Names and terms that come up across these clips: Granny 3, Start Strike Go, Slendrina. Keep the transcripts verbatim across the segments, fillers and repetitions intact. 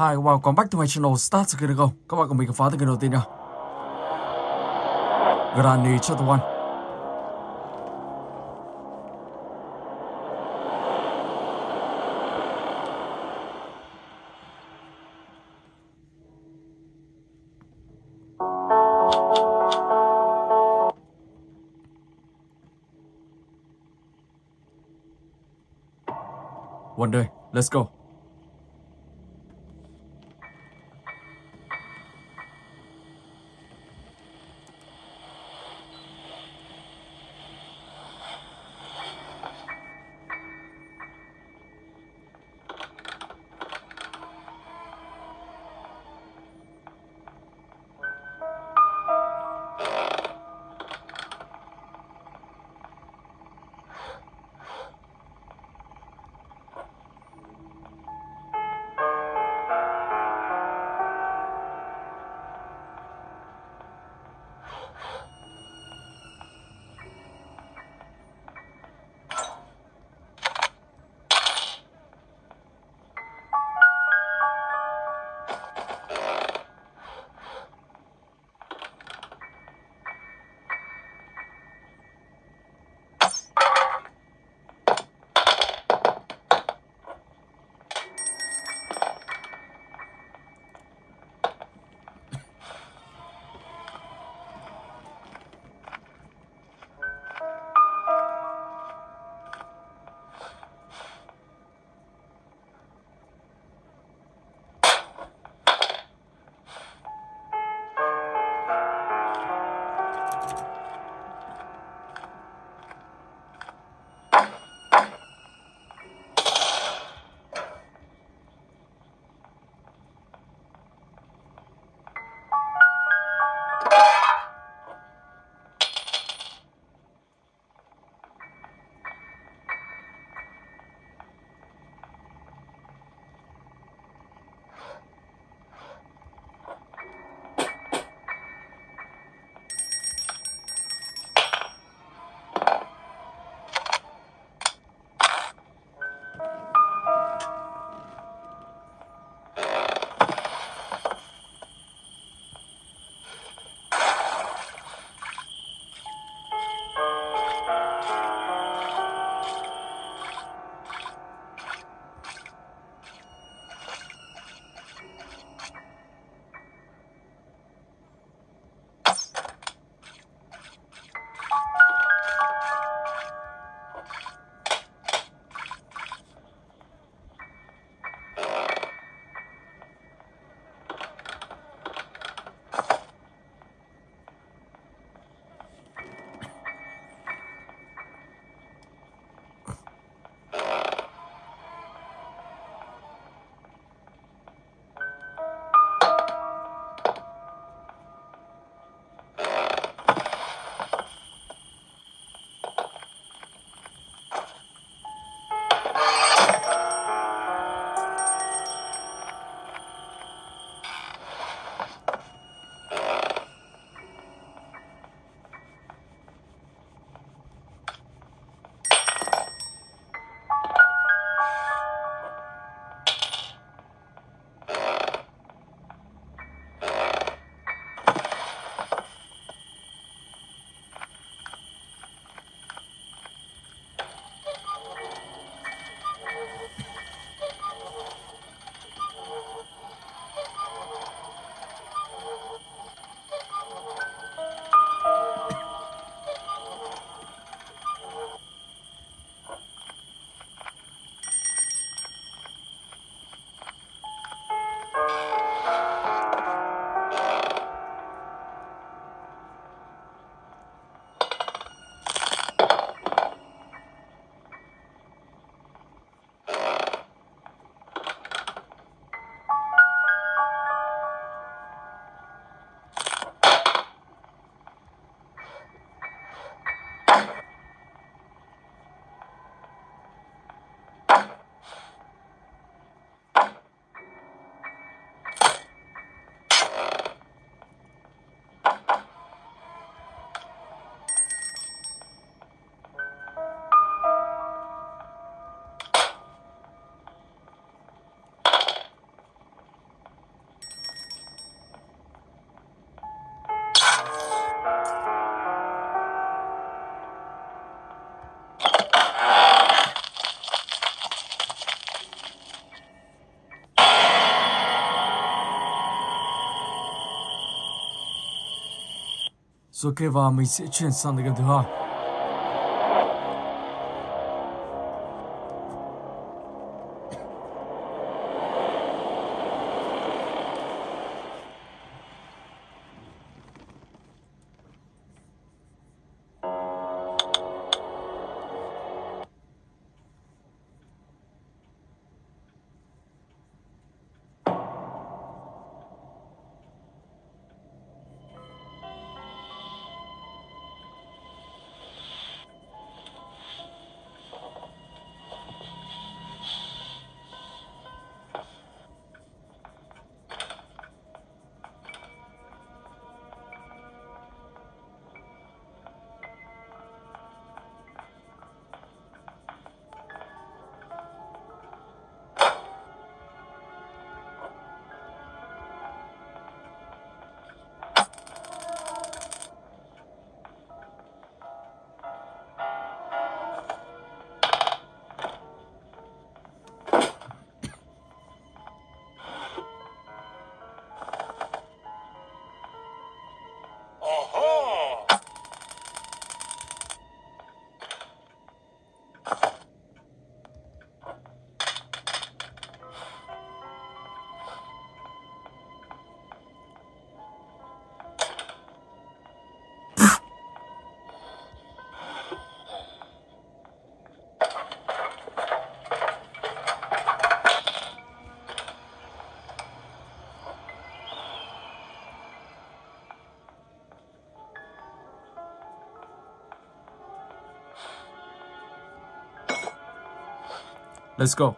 Hi, welcome back to my channel Start Strike Go. Các bạn cùng mình khám phá từ kênh đầu tiên nào. Granny chapter one. One day, let's go. So Keva, mi se čini sam da ga dva. Let's go.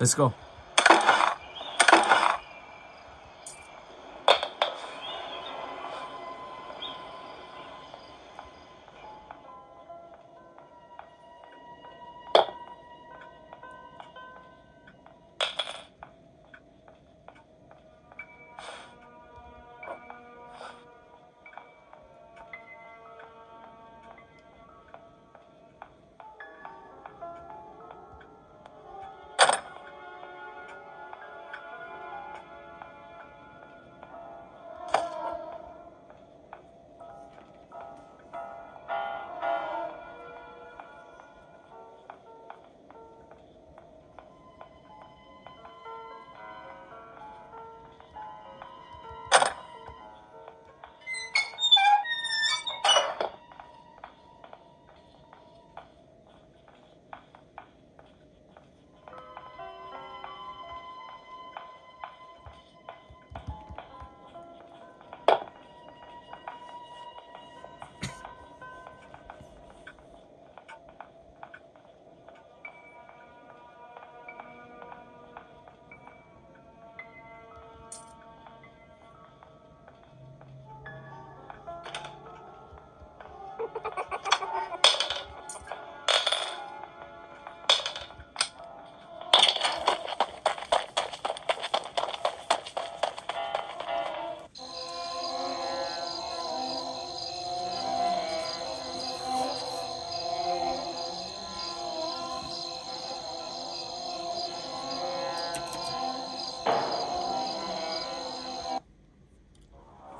Let's go.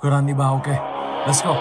Granny ba, okay. Let's go.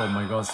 Oh my gosh.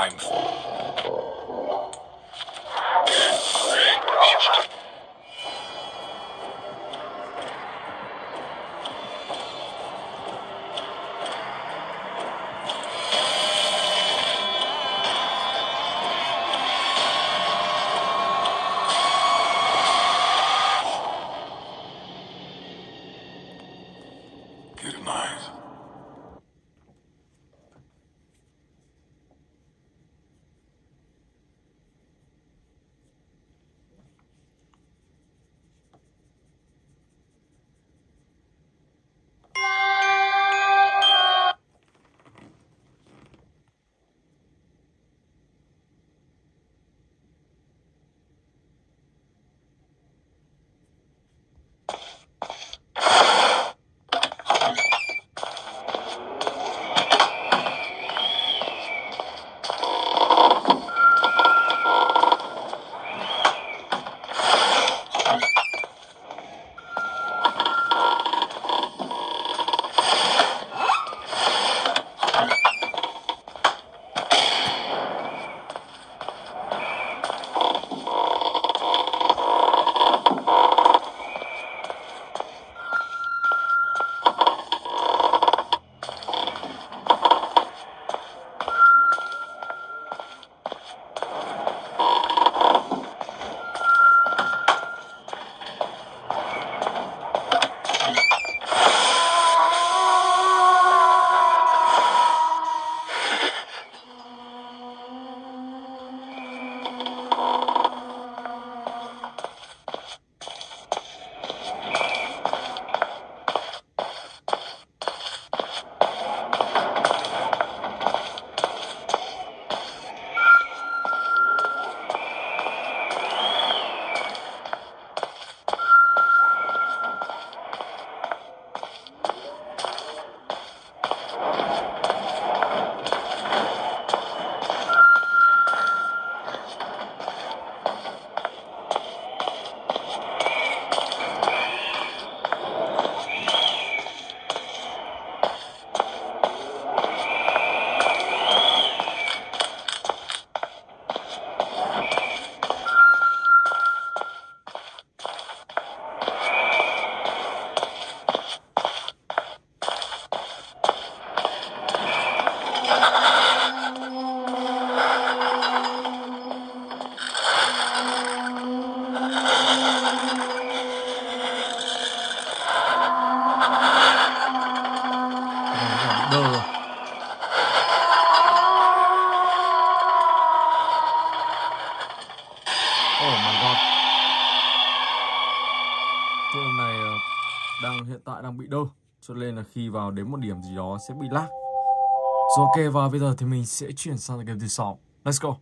I'm cho nên là khi vào đến một điểm gì đó sẽ bị lag. Rồi ok, và bây giờ thì mình sẽ chuyển sang game thứ sáu. Let's go.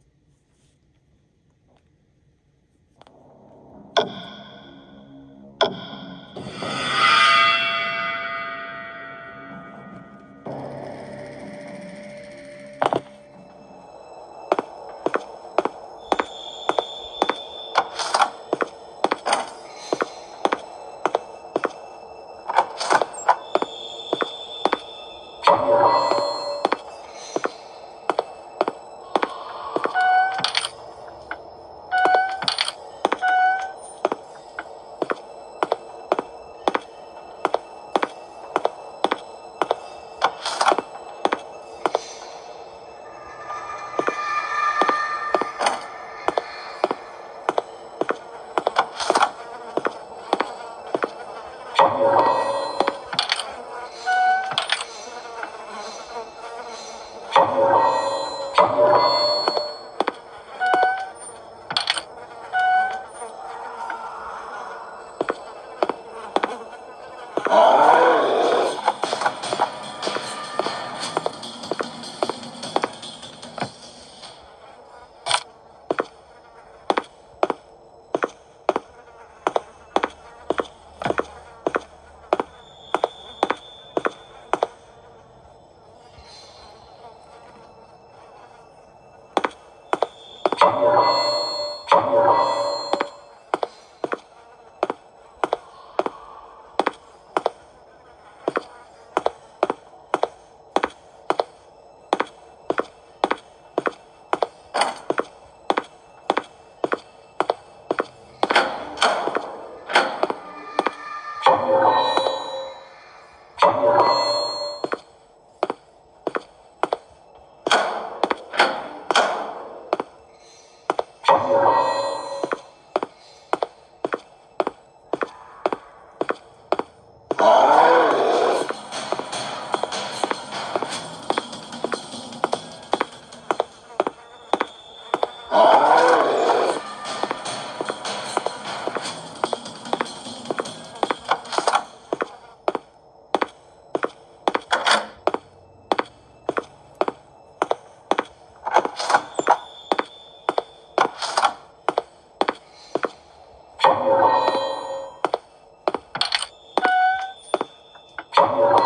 Slendrina,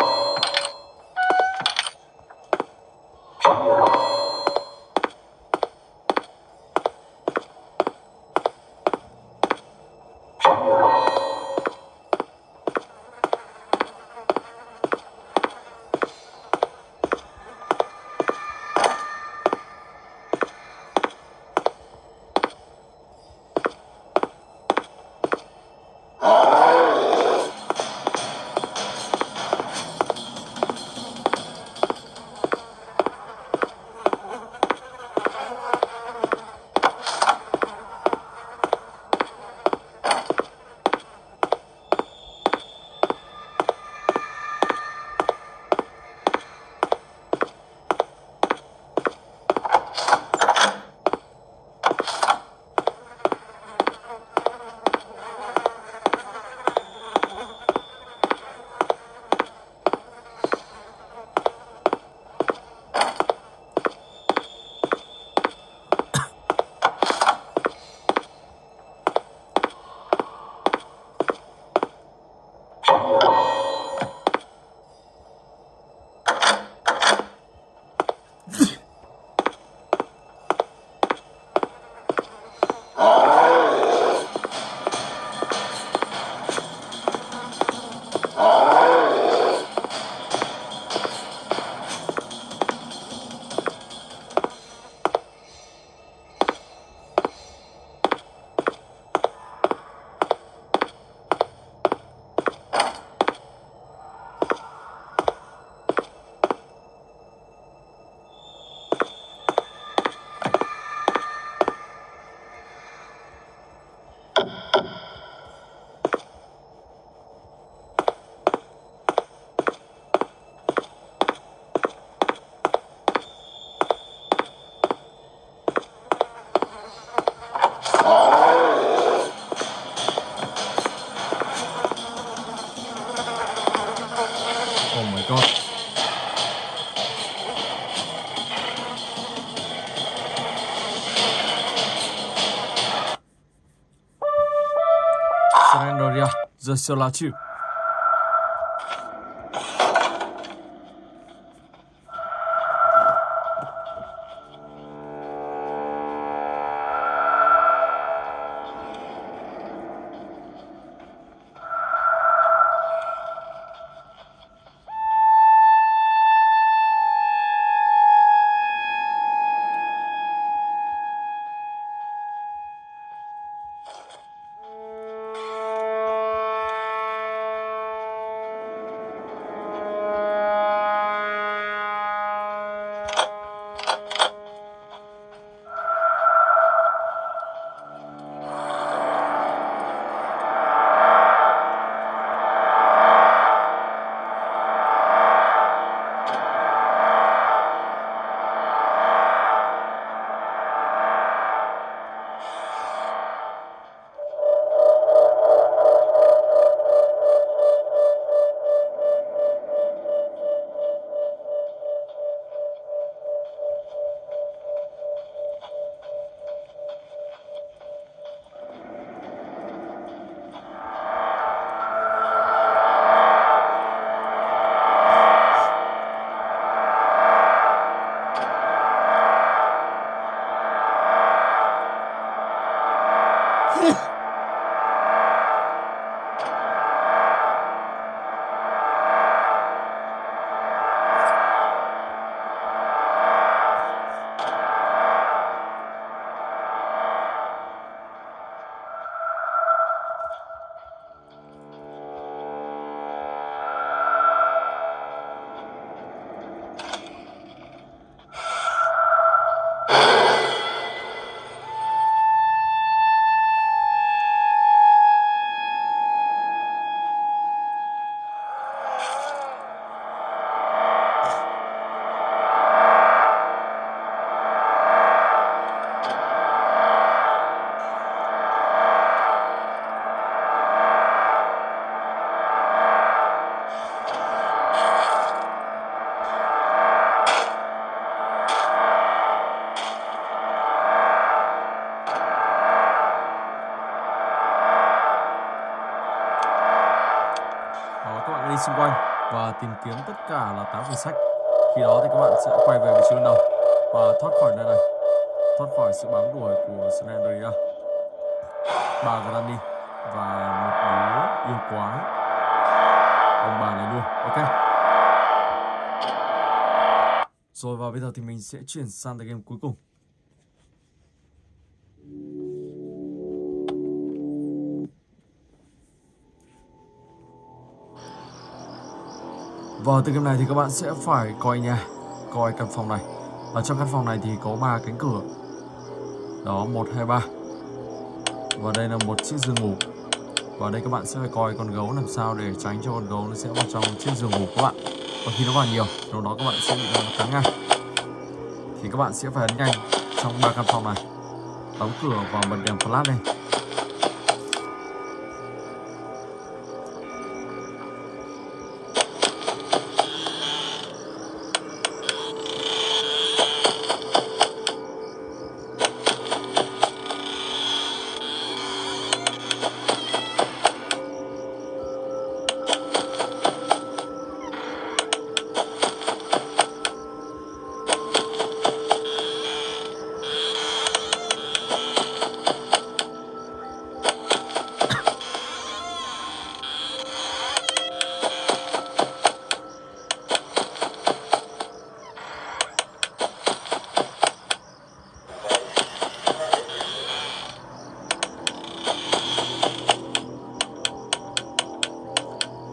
je suis là-dessus. Xung quanh và tìm kiếm tất cả là tám quyển sách. Khi đó thì các bạn sẽ quay về vị trí ban đầu và thoát khỏi nơi này, thoát khỏi sự bám đuổi của Slendrina, bà Granny và một đứa yêu quái ông bà này luôn. Ok. Rồi và bây giờ thì mình sẽ chuyển sang tựa game cuối cùng. Vào tựa game này thì các bạn sẽ phải coi nhà, coi căn phòng này. Ở trong căn phòng này thì có ba cánh cửa. Đó, một, hai, ba. Và đây là một chiếc giường ngủ. Và đây các bạn sẽ phải coi con gấu làm sao để tránh cho con gấu nó sẽ vào trong chiếc giường ngủ các bạn. Và khi nó vào nhiều, lúc đó các bạn sẽ bị nó cắn ngay. Thì các bạn sẽ phải ấn nhanh trong ba căn phòng này, đóng cửa và bật đèn flash lên.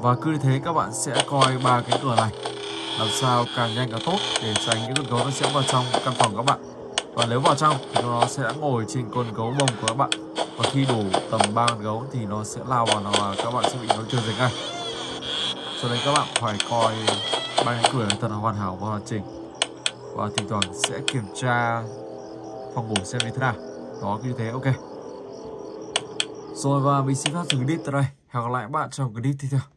Và cứ như thế các bạn sẽ coi ba cái cửa này làm sao càng nhanh càng tốt để tránh những con gấu nó sẽ vào trong căn phòng các bạn. Và nếu vào trong thì nó sẽ ngồi trên con gấu bông của các bạn. Và khi đủ tầm ba con gấu thì nó sẽ lao vào nó và các bạn sẽ bị nó tiêu diệt ngay. Cho nên các bạn phải coi ba cái cửa này thật là hoàn hảo và hoàn chỉnh. Và thỉnh thoảng sẽ kiểm tra phòng ngủ xem như thế nào. Đó, cứ như thế. Ok. Rồi và mình xin phép dừng clip tại đây. Hẹn gặp lại các bạn trong clip tiếp theo.